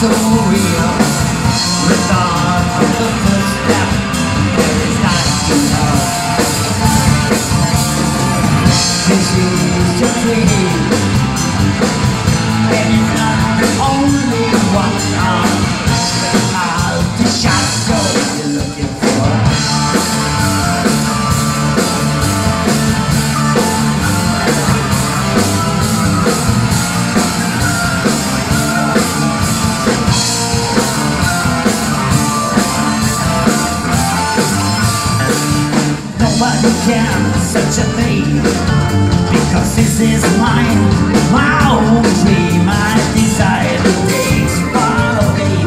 so real. Regard of the first step, there is not to know. Disease to treat, there is not only one arm. All the shadow you're looking for. Nobody can such a thing, because this is my own dream. I desire to taste part of me.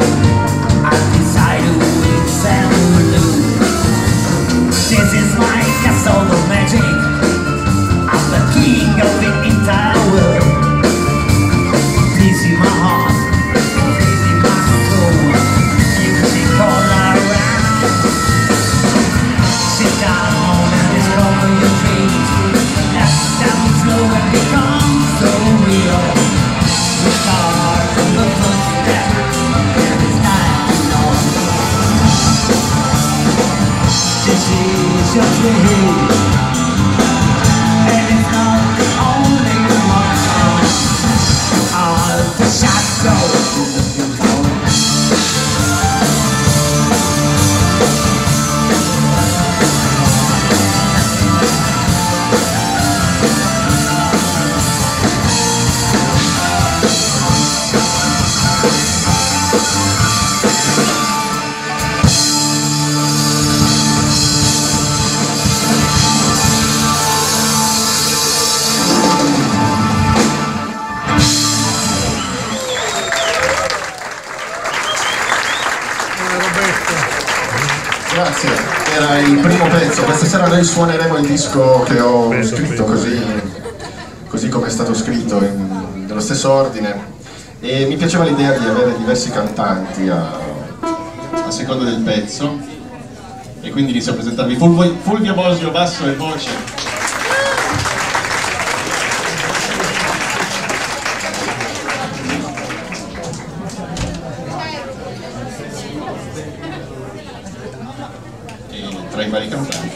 I desire to win and blue. This is my castle of magic. I'm the king of the entire world. This is my heart, this is my soul. You think all around. Sit down. Just the and it's not the only one song. All the shadows is looking for. Grazie, era il primo pezzo. Questa sera noi suoneremo il disco che ho scritto così come è stato scritto, nello stesso ordine, e mi piaceva l'idea di avere diversi cantanti a seconda del pezzo, e quindi inizio a presentarvi Fulvio Bosio, basso e voce. Tra i vari cantanti,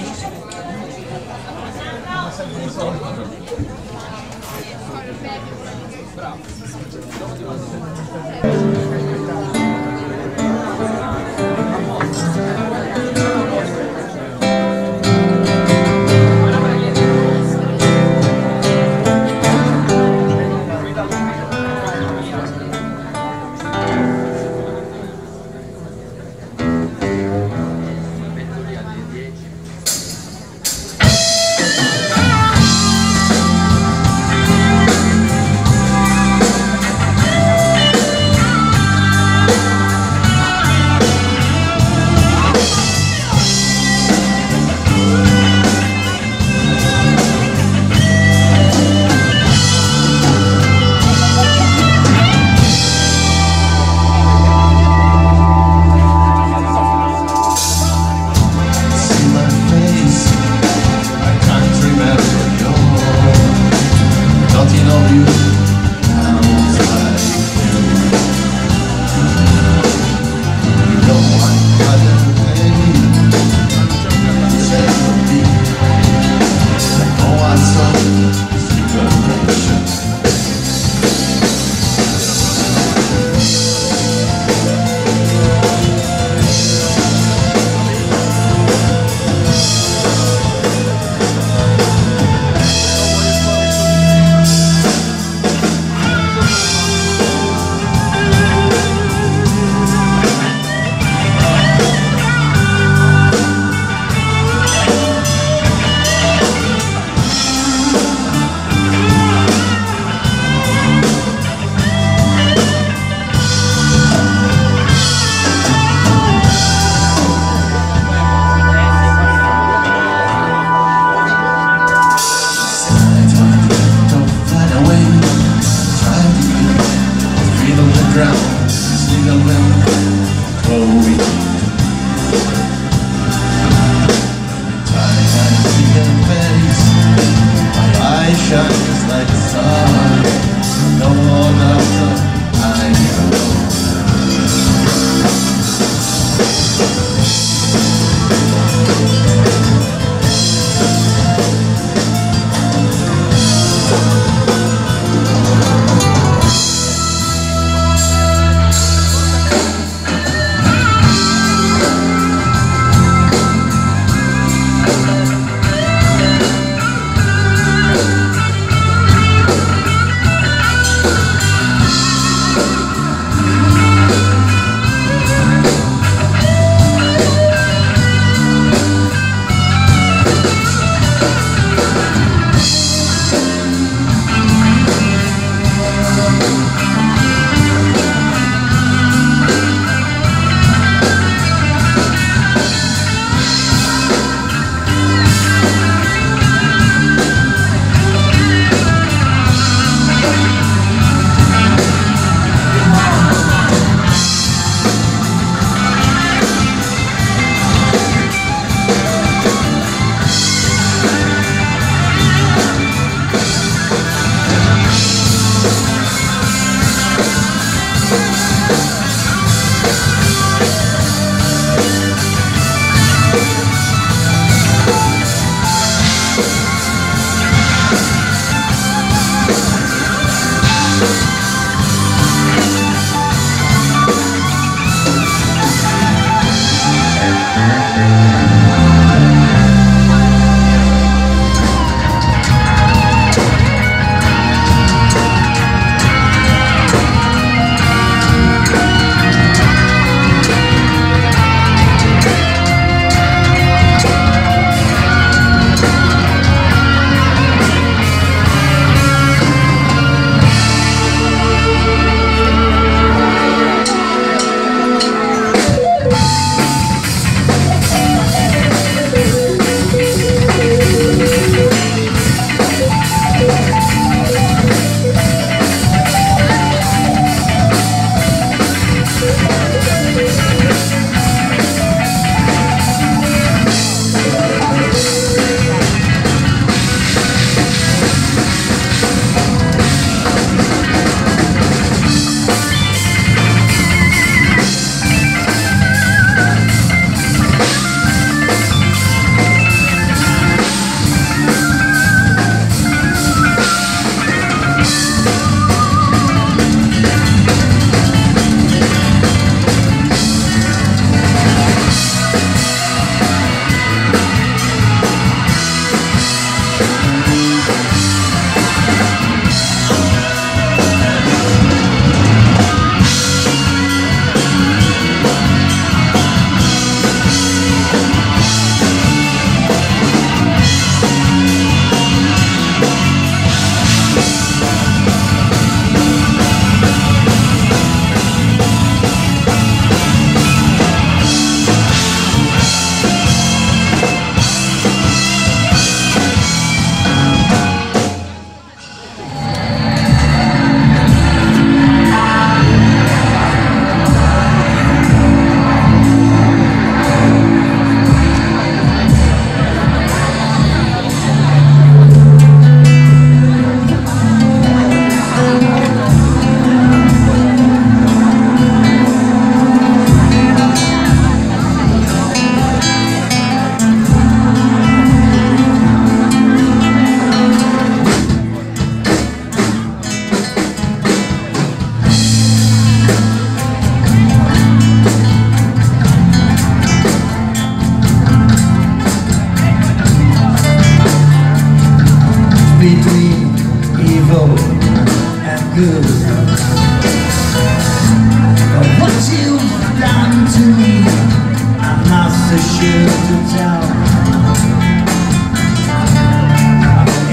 I'm not so sure to tell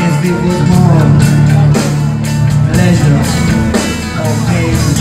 if it was more pleasure or pain.